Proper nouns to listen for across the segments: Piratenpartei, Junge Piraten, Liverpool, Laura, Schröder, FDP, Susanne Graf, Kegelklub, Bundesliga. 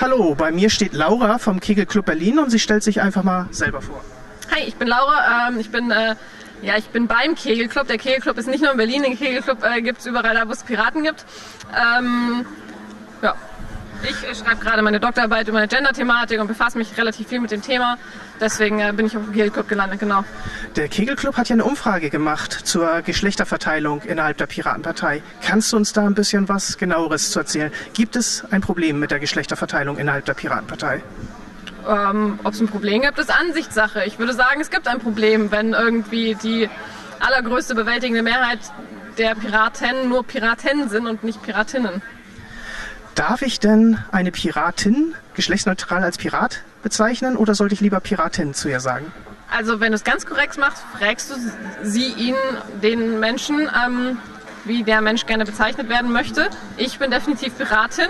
Hallo, bei mir steht Laura vom Kegelklub Berlin und sie stellt sich einfach mal selber vor. Hi, ich bin Laura, ich bin beim Kegelklub. Der Kegelklub ist nicht nur in Berlin, den Kegelklub gibt es überall da, wo es Piraten gibt. Ich schreibe gerade meine Doktorarbeit über eine Gender-Thematik und befasse mich relativ viel mit dem Thema. Deswegen bin ich auf dem Kegelklub gelandet, genau. Der Kegelklub hat ja eine Umfrage gemacht zur Geschlechterverteilung innerhalb der Piratenpartei. Kannst du uns da ein bisschen was Genaueres zu erzählen? Gibt es ein Problem mit der Geschlechterverteilung innerhalb der Piratenpartei? Ob es ein Problem gibt, ist Ansichtssache. Ich würde sagen, es gibt ein Problem, wenn irgendwie die allergrößte bewältigende Mehrheit der Piraten nur Piraten sind und nicht Piratinnen. Darf ich denn eine Piratin geschlechtsneutral als Pirat bezeichnen oder sollte ich lieber Piratin zu ihr sagen? Also wenn du es ganz korrekt machst, fragst du den Menschen, wie der Mensch gerne bezeichnet werden möchte. Ich bin definitiv Piratin.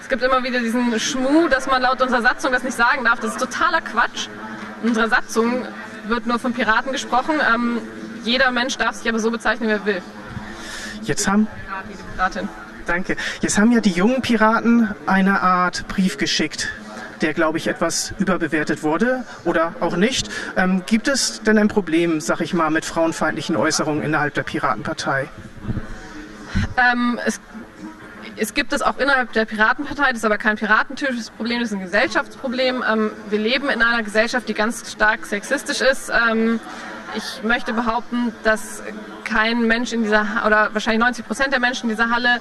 Es gibt immer wieder diesen Schmuh, dass man laut unserer Satzung das nicht sagen darf. Das ist totaler Quatsch. In unserer Satzung wird nur von Piraten gesprochen. Jeder Mensch darf sich aber so bezeichnen, wie er will. Jetzt haben... Piratin. Danke. Jetzt haben ja die jungen Piraten eine Art Brief geschickt, der, glaube ich, etwas überbewertet wurde oder auch nicht. Gibt es denn ein Problem, sag ich mal, mit frauenfeindlichen Äußerungen innerhalb der Piratenpartei? Es gibt es auch innerhalb der Piratenpartei, das ist aber kein piratentypisches Problem, das ist ein Gesellschaftsproblem. Wir leben in einer Gesellschaft, die ganz stark sexistisch ist. Ich möchte behaupten, dass kein Mensch in dieser, oder wahrscheinlich 90% der Menschen in dieser Halle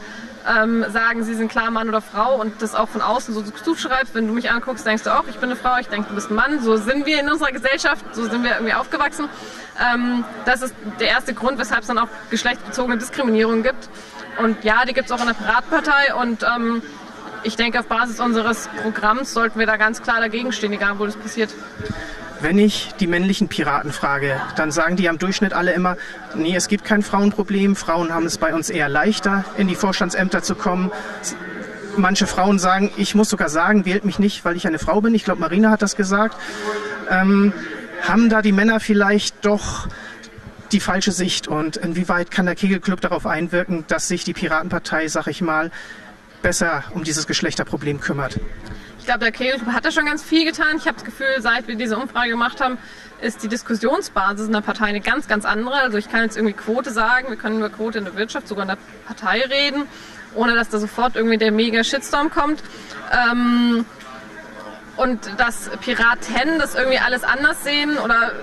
sagen, sie sind klar Mann oder Frau und das auch von außen so zuschreibst. Wenn du mich anguckst, denkst du auch, ich bin eine Frau, ich denke, du bist ein Mann. So sind wir in unserer Gesellschaft, so sind wir irgendwie aufgewachsen. Das ist der erste Grund, weshalb es dann auch geschlechtsbezogene Diskriminierung gibt. Und ja, die gibt es auch in der Piratenpartei und ich denke, auf Basis unseres Programms sollten wir da ganz klar dagegen stehen, egal wo das passiert. Wenn ich die männlichen Piraten frage, dann sagen die am Durchschnitt alle immer, nee, es gibt kein Frauenproblem, Frauen haben es bei uns eher leichter, in die Vorstandsämter zu kommen. Manche Frauen sagen, ich muss sogar sagen, wählt mich nicht, weil ich eine Frau bin. Ich glaube, Marina hat das gesagt. Haben da die Männer vielleicht doch die falsche Sicht? Und inwieweit kann der Kegelklub darauf einwirken, dass sich die Piratenpartei, sag ich mal, besser um dieses Geschlechterproblem kümmert? Ich glaube, der Kegelklub hat da schon ganz viel getan. Ich habe das Gefühl, seit wir diese Umfrage gemacht haben, ist die Diskussionsbasis in der Partei eine ganz, ganz andere. Also ich kann jetzt irgendwie Quote sagen, wir können über Quote in der Wirtschaft, sogar in der Partei reden, ohne dass da sofort irgendwie der mega Shitstorm kommt. Und dass Piraten das irgendwie alles anders sehen oder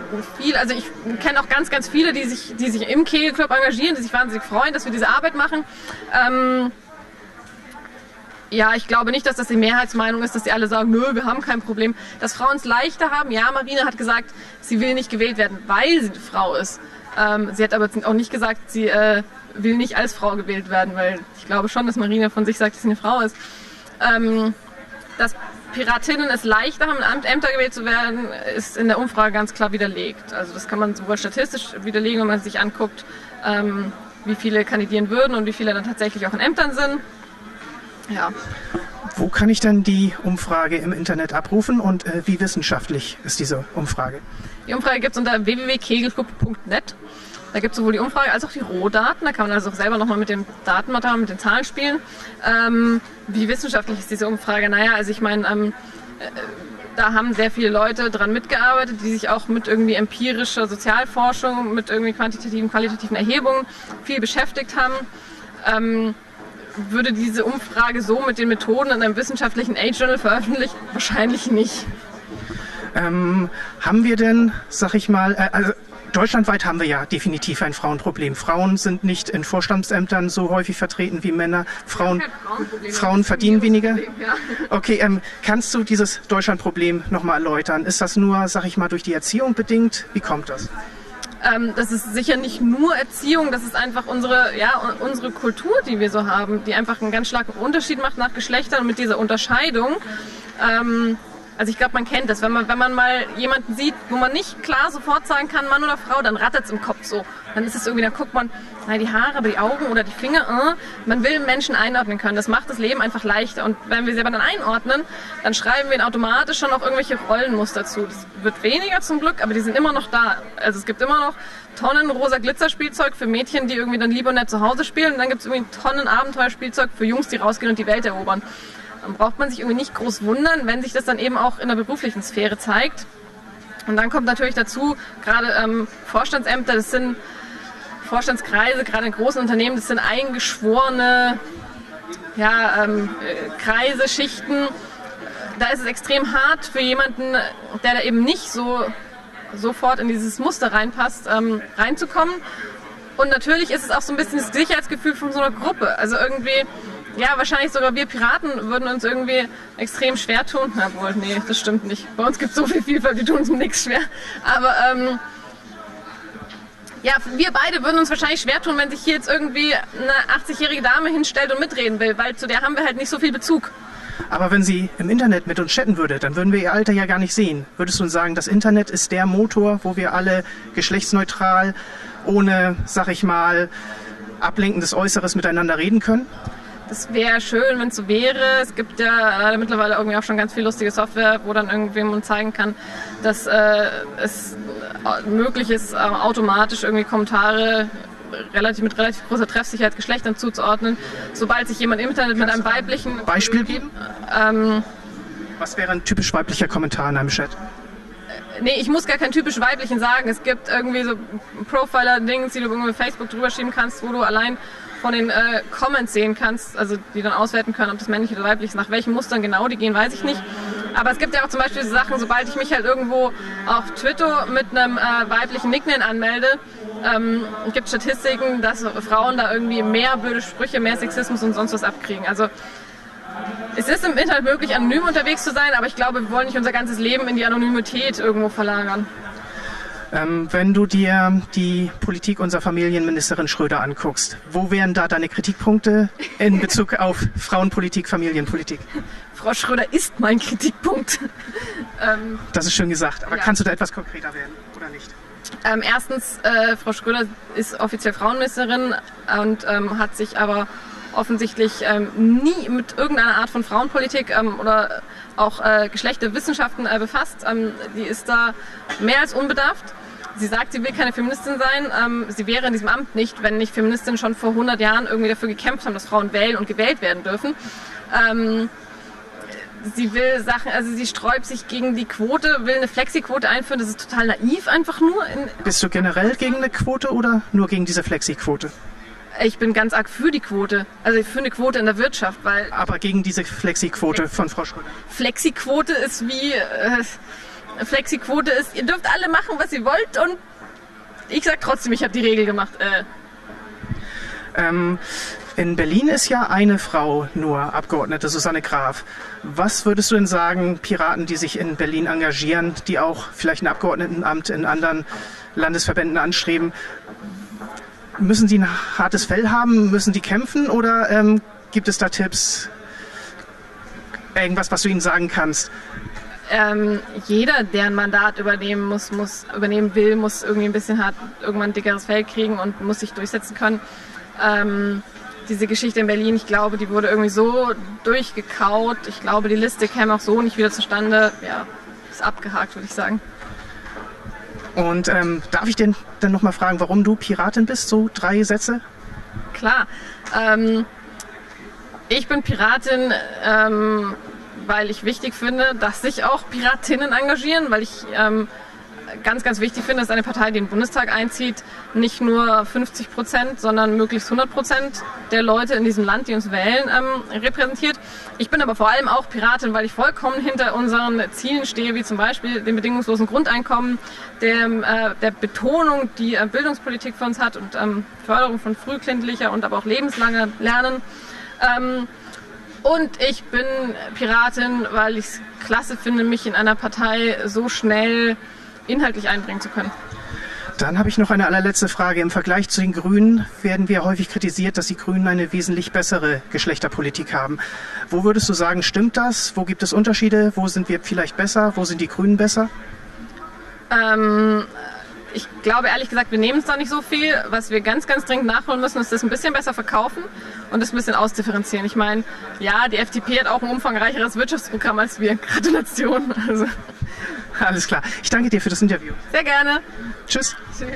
viel, also ich kenne auch ganz, ganz viele, die sich im Kegelklub engagieren, die sich wahnsinnig freuen, dass wir diese Arbeit machen. Ja, ich glaube nicht, dass das die Mehrheitsmeinung ist, dass die alle sagen, nö, wir haben kein Problem. Dass Frauen es leichter haben, ja, Marina hat gesagt, sie will nicht gewählt werden, weil sie eine Frau ist. Sie hat aber auch nicht gesagt, sie will nicht als Frau gewählt werden, weil ich glaube schon, dass Marina von sich sagt, dass sie eine Frau ist. Dass Piratinnen es leichter haben, in Ämter gewählt zu werden, ist in der Umfrage ganz klar widerlegt. Also das kann man sowohl statistisch widerlegen, wenn man sich anguckt, wie viele kandidieren würden und wie viele dann tatsächlich auch in Ämtern sind. Ja. Wo kann ich dann die Umfrage im Internet abrufen und wie wissenschaftlich ist diese Umfrage? Die Umfrage gibt es unter www.kegelklub.net. Da gibt es sowohl die Umfrage als auch die Rohdaten. Da kann man also auch selber nochmal mit dem Datenmaterial, mit den Zahlen spielen. Wie wissenschaftlich ist diese Umfrage? Naja, also ich meine, da haben sehr viele Leute dran mitgearbeitet, die sich auch mit irgendwie empirischer Sozialforschung, mit irgendwie quantitativen, qualitativen Erhebungen viel beschäftigt haben. Würde diese Umfrage so mit den Methoden in einem wissenschaftlichen Age-Journal veröffentlicht? Wahrscheinlich nicht. Haben wir denn, sag ich mal, also deutschlandweit haben wir ja definitiv ein Frauenproblem. Frauen sind nicht in Vorstandsämtern so häufig vertreten wie Männer. Frauen verdienen weniger. Problem, ja. Okay, kannst du dieses Deutschlandproblem nochmal erläutern? Ist das nur, sag ich mal, durch die Erziehung bedingt? Wie kommt das? Das ist sicher nicht nur Erziehung, das ist einfach unsere Kultur, die wir so haben, die einfach einen ganz starken Unterschied macht nach Geschlechtern und mit dieser Unterscheidung Also ich glaube, man kennt das, wenn man mal jemanden sieht, wo man nicht klar sofort sagen kann, Mann oder Frau, dann rattert es im Kopf so. Dann ist es irgendwie, dann guckt man, na, die Haare, aber die Augen oder die Finger, man will Menschen einordnen können. Das macht das Leben einfach leichter. Und wenn wir selber dann einordnen, dann schreiben wir ihn automatisch schon auf irgendwelche Rollenmuster zu. Das wird weniger zum Glück, aber die sind immer noch da. Also es gibt immer noch Tonnen rosa Glitzerspielzeug für Mädchen, die irgendwie dann lieber nett zu Hause spielen. Und dann gibt es irgendwie Tonnen Abenteuerspielzeug für Jungs, die rausgehen und die Welt erobern. Dann braucht man sich irgendwie nicht groß wundern, wenn sich das dann eben auch in der beruflichen Sphäre zeigt. Und dann kommt natürlich dazu, gerade Vorstandsämter, das sind Vorstandskreise, gerade in großen Unternehmen, das sind eingeschworene ja, Kreise, Schichten. Da ist es extrem hart für jemanden, der da eben nicht so sofort in dieses Muster reinpasst, reinzukommen. Und natürlich ist es auch so ein bisschen das Sicherheitsgefühl von so einer Gruppe. Also irgendwie, ja, wahrscheinlich sogar wir Piraten würden uns irgendwie extrem schwer tun. Na wohl, nee, das stimmt nicht. Bei uns gibt es so viel Vielfalt, wir tun uns nichts schwer. Aber ja, wir beide würden uns wahrscheinlich schwer tun, wenn sich hier jetzt irgendwie eine 80-jährige Dame hinstellt und mitreden will, weil zu der haben wir halt nicht so viel Bezug. Aber wenn sie im Internet mit uns chatten würde, dann würden wir ihr Alter ja gar nicht sehen. Würdest du uns sagen, das Internet ist der Motor, wo wir alle geschlechtsneutral, ohne, sag ich mal, ablenkendes Äußeres miteinander reden können? Das wäre schön, wenn es so wäre. Es gibt ja mittlerweile irgendwie auch schon ganz viel lustige Software, wo dann irgendwem man zeigen kann, dass es möglich ist, automatisch irgendwie Kommentare mit relativ großer Treffsicherheit Geschlechtern zuzuordnen, sobald sich jemand im Internet mit einem weiblichen... Beispiel geben? Was wäre ein typisch weiblicher Kommentar in einem Chat? Nee, ich muss gar keinen typisch weiblichen sagen. Es gibt irgendwie so Profiler-Dings, die du irgendwie bei Facebook drüber schieben kannst, wo du allein von den Comments sehen kannst, also die dann auswerten können, ob das männlich oder weiblich ist. Nach welchen Mustern genau die gehen, weiß ich nicht. Aber es gibt ja auch zum Beispiel so Sachen, sobald ich mich halt irgendwo auf Twitter mit einem weiblichen Nickname anmelde, gibt Statistiken, dass Frauen da irgendwie mehr blöde Sprüche, mehr Sexismus und sonst was abkriegen. Also es ist im Internet möglich, anonym unterwegs zu sein, aber ich glaube, wir wollen nicht unser ganzes Leben in die Anonymität irgendwo verlagern. Wenn du dir die Politik unserer Familienministerin Schröder anguckst, wo wären da deine Kritikpunkte in Bezug auf Frauenpolitik, Familienpolitik? Frau Schröder ist mein Kritikpunkt. Das ist schön gesagt, aber ja. Kannst du da etwas konkreter werden oder nicht? Erstens, Frau Schröder ist offiziell Frauenministerin und hat sich aber offensichtlich nie mit irgendeiner Art von Frauenpolitik oder auch Geschlechterwissenschaften befasst. Die ist da mehr als unbedarft. Sie sagt, sie will keine Feministin sein. Sie wäre in diesem Amt nicht, wenn nicht Feministinnen schon vor 100 Jahren irgendwie dafür gekämpft haben, dass Frauen wählen und gewählt werden dürfen. Sie will Sachen, also sie sträubt sich gegen die Quote, will eine Flexi-Quote einführen. Das ist total naiv einfach nur. Bist du generell gegen eine Quote oder nur gegen diese Flexi-Quote? Ich bin ganz arg für die Quote, also für eine Quote in der Wirtschaft, weil... Aber gegen diese Flexi-Quote von Frau Schröder? Flexi-Quote ist wie... Flexi-Quote ist, ihr dürft alle machen, was ihr wollt und ich sag trotzdem, ich habe die Regel gemacht. In Berlin ist ja eine Frau nur Abgeordnete, Susanne Graf. Was würdest du denn sagen, Piraten, die sich in Berlin engagieren, die auch vielleicht ein Abgeordnetenamt in anderen Landesverbänden anstreben, müssen die ein hartes Fell haben? Müssen die kämpfen? Oder gibt es da Tipps? Irgendwas, was du ihnen sagen kannst? Jeder, der ein Mandat übernehmen muss, muss irgendwie ein bisschen hart irgendwann ein dickeres Fell kriegen und muss sich durchsetzen können. Diese Geschichte in Berlin, ich glaube, die wurde irgendwie so durchgekaut. Ich glaube, die Liste käme auch so nicht wieder zustande. Ja, ist abgehakt, würde ich sagen. Und darf ich denn dann nochmal fragen, warum du Piratin bist? So 3 Sätze? Klar. Ich bin Piratin, weil ich wichtig finde, dass sich auch Piratinnen engagieren, weil ich ganz, ganz wichtig finde, dass eine Partei, die in den Bundestag einzieht, nicht nur 50%, sondern möglichst 100% der Leute in diesem Land, die uns wählen, repräsentiert. Ich bin aber vor allem auch Piratin, weil ich vollkommen hinter unseren Zielen stehe, wie zum Beispiel dem bedingungslosen Grundeinkommen, der Betonung, die Bildungspolitik für uns hat und Förderung von frühkindlicher und aber auch lebenslanger Lernen. Und ich bin Piratin, weil ich es klasse finde, mich in einer Partei so schnell inhaltlich einbringen zu können. Dann habe ich noch eine allerletzte Frage. Im Vergleich zu den Grünen werden wir häufig kritisiert, dass die Grünen eine wesentlich bessere Geschlechterpolitik haben. Wo würdest du sagen, stimmt das? Wo gibt es Unterschiede? Wo sind wir vielleicht besser? Wo sind die Grünen besser? Ich glaube ehrlich gesagt, wir nehmen es da nicht so viel. Was wir ganz, ganz dringend nachholen müssen, ist das ein bisschen besser verkaufen und das ein bisschen ausdifferenzieren. Ich meine, ja, die FDP hat auch ein umfangreicheres Wirtschaftsprogramm als wir. Gratulation. Also. Alles klar. Ich danke dir für das Interview. Sehr gerne. Tschüss. Tschüss.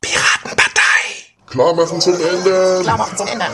Piratenpartei. Klar machen zum Ende. Klar machen zum Ende.